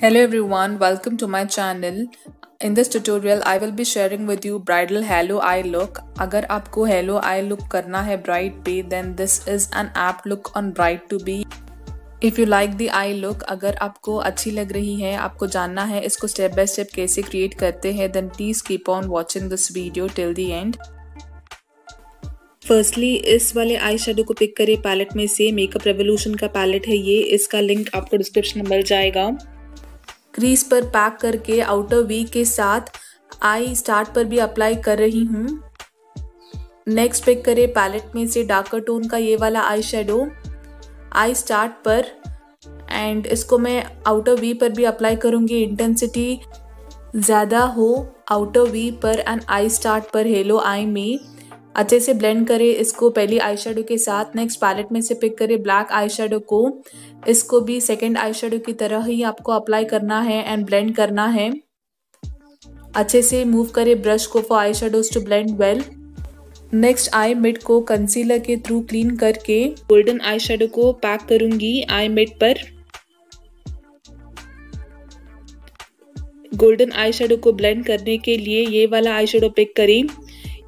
Hello everyone, welcome to my channel. In this tutorial I will be sharing with you bridal halo eye look. अगर आपको halo eye look करना है bride पे, then this is an apt look on bride to be. If you like the eye look, अगर आपको अच्छी लग रही है, आपको जानना है इसको step by step कैसे create करते हैं, then please keep on watching this video till the end. Firstly इस वाले आई शेडो को पिक करें पैलेट में से. मेकअप रेवोल्यूशन का पैलेट है ये, इसका लिंक आपको डिस्क्रिप्शन में मिल जाएगा. क्रीज पर पैक करके आउटर वी के साथ आई स्टार्ट पर भी अप्लाई कर रही हूँ. नेक्स्ट पिक करें पैलेट में से डार्कर टोन का ये वाला आई शेडो आई स्टार्ट पर, एंड इसको मैं आउटर वी पर भी अप्लाई करूँगी. इंटेंसिटी ज़्यादा हो आउटर वी पर एंड आई स्टार्ट पर हेलो आई में. अच्छे से ब्लेंड करें इसको पहली आई शेडो के साथ. नेक्स्ट पैलेट में से पिक करें ब्लैक आई शेडो को, इसको भी सेकंड आई शेडो की तरह ही आपको अप्लाई करना है एंड ब्लेंड करना है. अच्छे से मूव करें ब्रश को for eye shadows to blend well. Next eye mid को कंसीलर के थ्रू क्लीन करके गोल्डन आई शेडो को पैक करूंगी आई मिड पर. गोल्डन आई शेडो को ब्लेंड करने के लिए ये वाला आई शेडो पिक करें.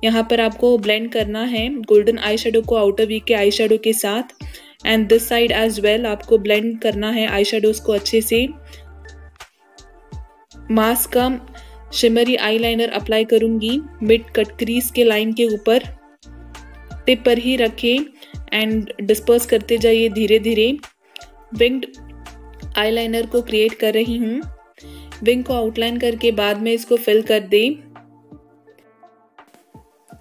यहाँ पर आपको ब्लेंड करना है गोल्डन आई शेडो को आउटर वी के आई शेडो के साथ, and this side as well आपको ब्लेंड करना है आई शेडोज को अच्छे से. मास्क का शिमरी आईलाइनर अप्लाई करूँगी मिड कट क्रीज के लाइन के ऊपर. टिप पर ही रखें एंड डिस्पर्स करते जाइए धीरे धीरे. विंग्ड आईलाइनर को क्रिएट कर रही हूँ. विंग को आउटलाइन करके बाद में इसको फिल कर दें.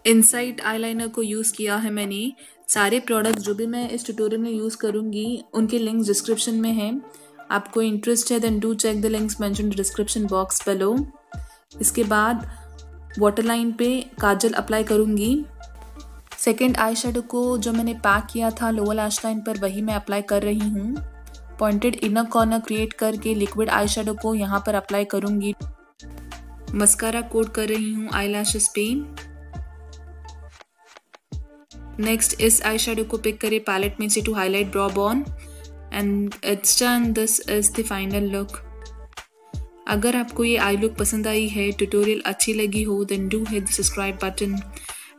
इनसाइड आईलाइनर को यूज़ किया है मैंने. सारे प्रोडक्ट्स जो भी मैं इस ट्यूटोरियल में यूज़ करूँगी उनके लिंक्स डिस्क्रिप्शन में है. आपको इंटरेस्ट है then do check the links mention description box below. इसके बाद वाटरलाइन पे काजल अप्लाई करूँगी. सेकंड आई शेडो को जो मैंने पैक किया था लोअर लैश लाइन पर वही मैं अप्लाई कर रही हूँ. पॉइंटेड इनर कॉर्नर क्रिएट करके लिक्विड आई शेडो को यहाँ पर अप्लाई करूँगी. मस्कारा कोट कर रही हूँ आई लैशेस पे. नेक्स्ट इस आई शेडो को पिक करें पैलेट में से to highlight brow bone, and it's done. This is the final look. अगर आपको ये आई लुक पसंद आई है, ट्यूटोरियल अच्छी लगी हो, then do hit the subscribe button,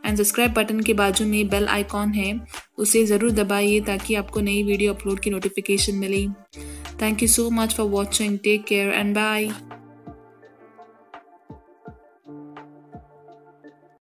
and subscribe button के बाजू में बेल आइकॉन है, उसे ज़रूर दबाइए ताकि आपको नई वीडियो अपलोड की नोटिफिकेशन मिले. Thank you so much for watching. Take care and bye.